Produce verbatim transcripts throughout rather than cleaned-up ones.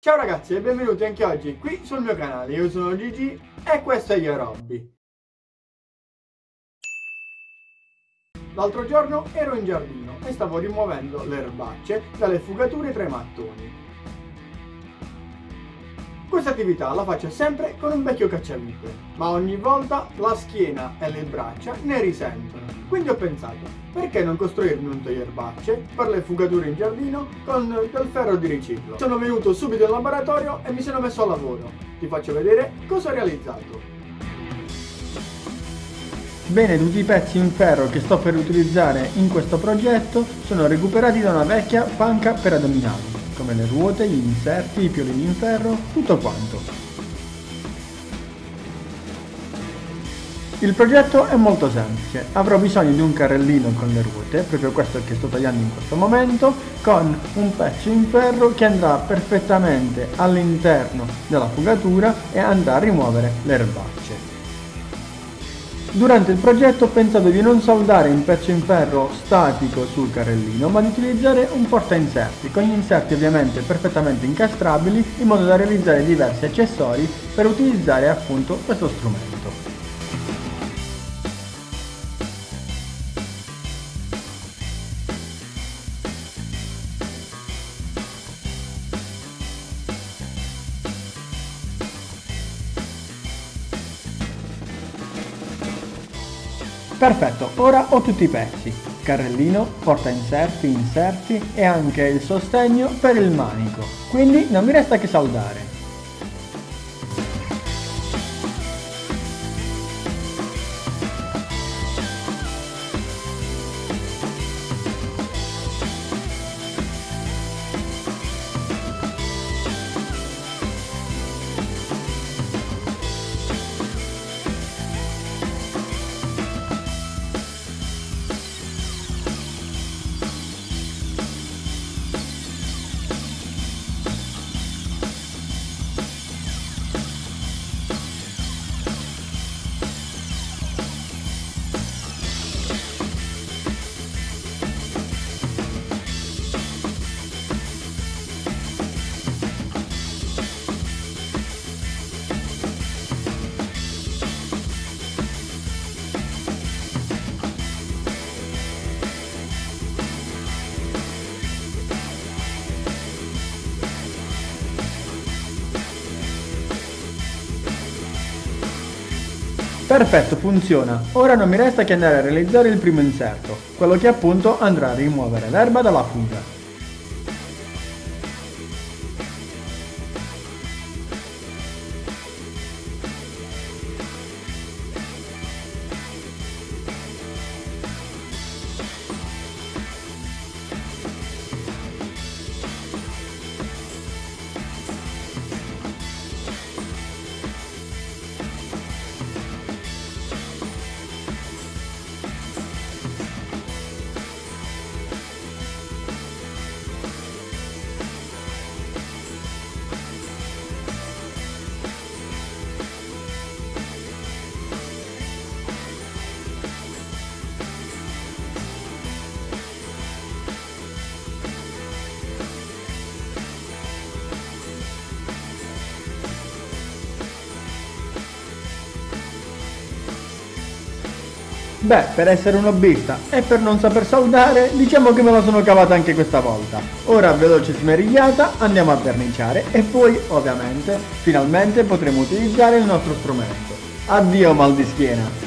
Ciao ragazzi e benvenuti anche oggi qui sul mio canale, io sono Gigi e questo è Your Hobby. L'altro giorno ero in giardino e stavo rimuovendo le erbacce dalle fugature tra i mattoni. Questa attività la faccio sempre con un vecchio cacciavite, ma ogni volta la schiena e le braccia ne risentono. Quindi ho pensato, perché non costruirmi un toglierbacce per le fugature in giardino con del ferro di riciclo? Sono venuto subito in laboratorio e mi sono messo al lavoro. Ti faccio vedere cosa ho realizzato. Bene, tutti i pezzi in ferro che sto per utilizzare in questo progetto sono recuperati da una vecchia panca per addominali, come le ruote, gli inserti, i piolini in ferro, tutto quanto. Il progetto è molto semplice, avrò bisogno di un carrellino con le ruote, proprio questo che sto tagliando in questo momento, con un pezzo in ferro che andrà perfettamente all'interno della fugatura e andrà a rimuovere le erbacce. Durante il progetto ho pensato di non soldare un pezzo in ferro statico sul carrellino, ma di utilizzare un porta inserti, con gli inserti ovviamente perfettamente incastrabili, in modo da realizzare diversi accessori per utilizzare appunto questo strumento. Perfetto, ora ho tutti i pezzi, carrellino, porta inserti, inserti e anche il sostegno per il manico, quindi non mi resta che soldare. Perfetto, funziona. Ora non mi resta che andare a realizzare il primo inserto, quello che appunto andrà a rimuovere l'erba dalla fuga. Beh, per essere un hobbista e per non saper soldare, diciamo che me la sono cavata anche questa volta. Ora, veloce smerigliata, andiamo a verniciare e poi, ovviamente, finalmente potremo utilizzare il nostro strumento. Addio mal di schiena!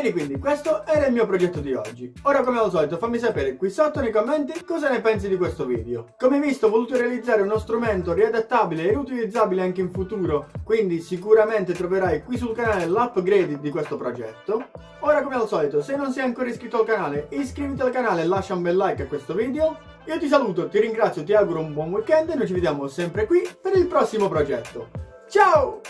Bene, quindi questo era il mio progetto di oggi. Ora, come al solito, fammi sapere qui sotto nei commenti cosa ne pensi di questo video. Come visto, ho voluto realizzare uno strumento riadattabile e riutilizzabile anche in futuro, quindi sicuramente troverai qui sul canale l'upgrade di questo progetto. Ora, come al solito, se non sei ancora iscritto al canale, iscriviti al canale e lascia un bel like a questo video. Io ti saluto, ti ringrazio, ti auguro un buon weekend e noi ci vediamo sempre qui per il prossimo progetto. Ciao!